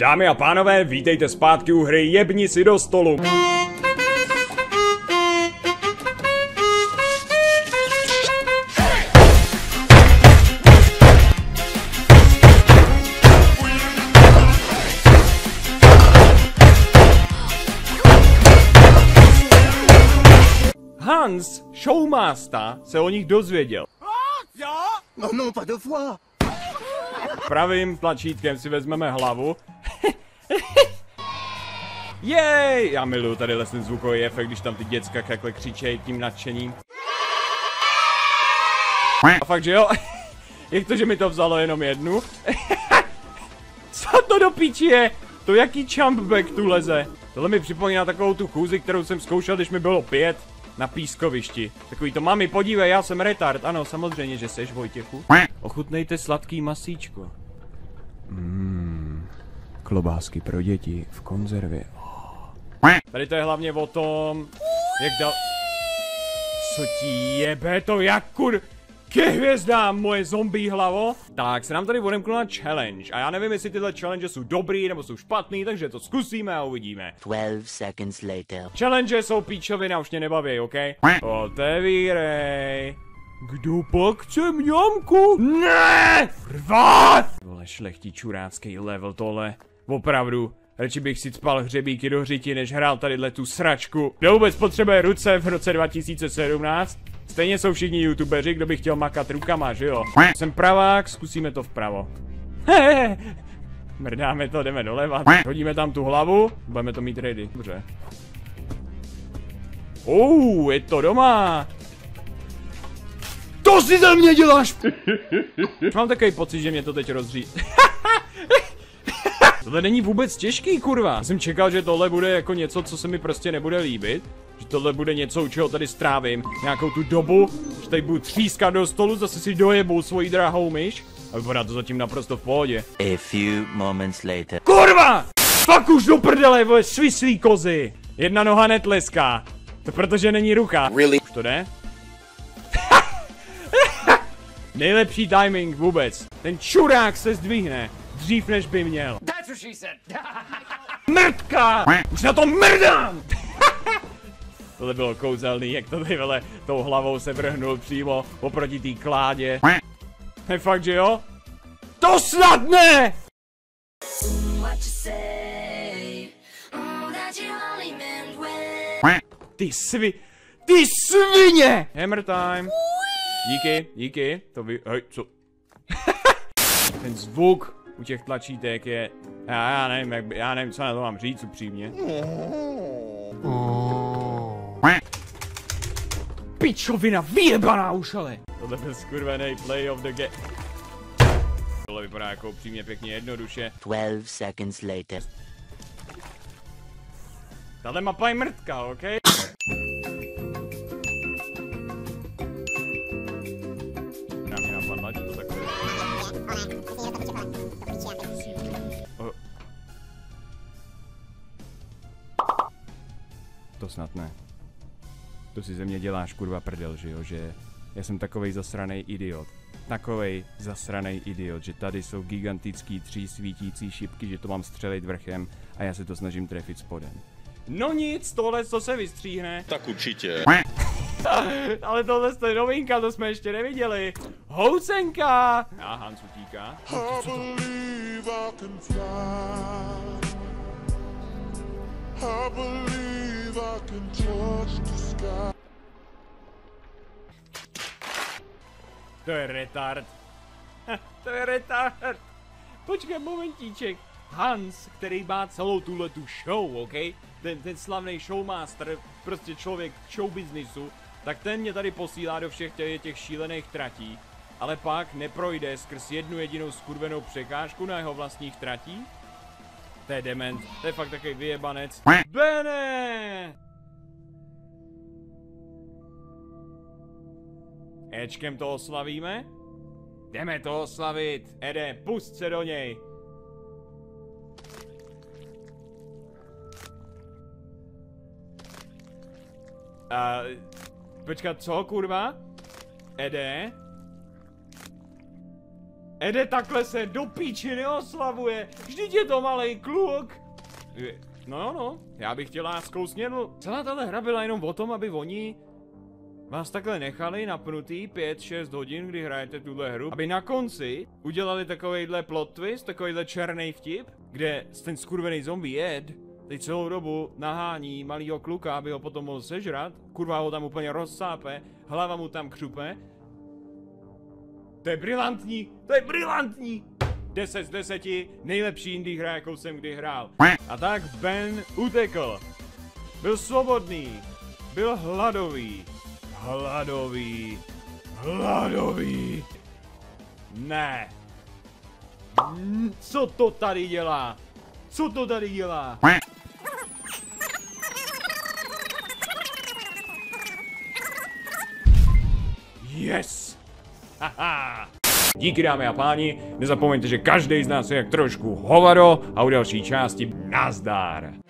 Dámy a pánové, vítejte zpátky u hry Jebni si do stolu. Hans, showmaster, se o nich dozvěděl. Pravým tlačítkem si vezmeme hlavu. Jej! Já miluju tady lesní zvukový efekt, když tam ty děcka takhle křičejí tím nadšením. A fakt, že jo? Jak to, že mi to vzalo jenom jednu? Co to do píči je? To jaký jumpback tu leze? Tohle mi připomíná takovou tu chůzi, kterou jsem zkoušel, když mi bylo 5 na pískovišti. Takový to, mami, podívej, já jsem retard. Ano, samozřejmě, že seš, Vojtěchu. Ochutnejte sladký masíčko. Klobásky pro děti v konzervě. Tady to je hlavně o tom, jak dal... Co ti jebe to, jak kur... Ke hvězdám, moje zombie hlavo? Tak se nám tady odemknula challenge a já nevím, jestli tyhle challenge jsou dobrý nebo jsou špatný, takže to zkusíme a uvidíme. 12 seconds later. Challenge jsou píčovina, už mě nebaví, ok? Otevírej. Kdo pak chce mňamku? Ne! Rvat! Vole, šlechtí čurácký level tohle. Opravdu, radši bych si spal hřebíky do hřiti, než hrál tadyhle tu sračku. Kdo vůbec potřebuje ruce v roce 2017? Stejně jsou všichni youtubeři, kdo by chtěl makat rukama, že jo? Jsem pravák, zkusíme to vpravo. Hehehe. Mrdáme to, jdeme doleva. Hodíme tam tu hlavu, budeme to mít ready. Dobře. Ou, je to doma! Co si ze mě děláš? Mám takový pocit, že mě to teď rozří. Tohle není vůbec těžký, kurva. Já jsem čekal, že tohle bude jako něco, co se mi prostě nebude líbit. Že tohle bude něco, u čeho tady strávím nějakou tu dobu, že tady budu třískat do stolu, zase si dojebou svoji drahou myš. A vypadá to zatím naprosto v pohodě. A few moments later. Kurva! Fak už do prdele, vole, svislí kozy. Jedna noha netleská. To protože není ruka. Really? Už to jde? Nejlepší timing vůbec. Ten čurák se zdvihne dřív, než by měl. Mrdka! Už na to mrdám! Tohle bylo kouzelný, jak to vele tou hlavou se vrhnul přímo oproti té kládě. Je fakt, že jo? To snad ne! Ty svině! Hammer time! Díky, díky, to vy... Hej, co? Ten zvuk u těch tlačítek je... Já nevím, jak by... Já nevím, co na to mám říct upřímně. Pičovina vyjebaná už ale! Tohle byl skurvený play of the game. Tohle vypadá jako upřímně pěkně jednoduše. 12 seconds later. Tahle mapa je mrtka, ok? Že to takové... To snad ne. To si ze mě děláš, kurva, prdel, že jo, že... Já jsem takovej zasranej idiot. Takovej zasranej idiot, že tady jsou gigantický 3 svítící šipky, že to mám střelit vrchem a já se to snažím trefit spodem. No nic, tohle co se vystříhne. Tak určitě. Ale tohle je novinka, to jsme ještě neviděli. Housenka! A Hans utíká. To je retard. To je retard. Počkej momentíček. Hans, který má celou tuhletu show, ok? Ten slavný showmaster, prostě člověk show businessu. Tak ten mě tady posílá do všech těch šílených tratí, ale pak neprojde skrz jednu jedinou skurvenou překážku na jeho vlastních tratí. To je dement, to je fakt takový vyjebanec. Bene! Ečkem to oslavíme? Jdeme to oslavit! Ede, pust se do něj! Počkat, co, kurva? Ede? Ede, takhle se do píči neoslavuje, vždyť je to malej kluk. No jo no, já bych chtěl láskou snědl. Celá tahle hra byla jenom o tom, aby oni vás takhle nechali napnutý 5-6 hodin, kdy hrajete tuhle hru, aby na konci udělali takovejhle plot twist, takovejhle černý vtip, kde ten skurvený zombie Ed teď celou dobu nahání malýho kluka, aby ho potom mohl sežrat, kurva ho tam úplně rozsápe, hlava mu tam křupe. To je brilantní, to je brilantní! 10 z 10, nejlepší indie hra, jakou jsem kdy hrál. A tak Ben utekl. Byl svobodný, byl hladový. Hladový, hladový. Ne. Co to tady dělá? Co to tady dělá? Yes! Haha! Díky, dámy a páni, nezapomeňte, že každý z nás je jak trošku hovado a u další části nazdar!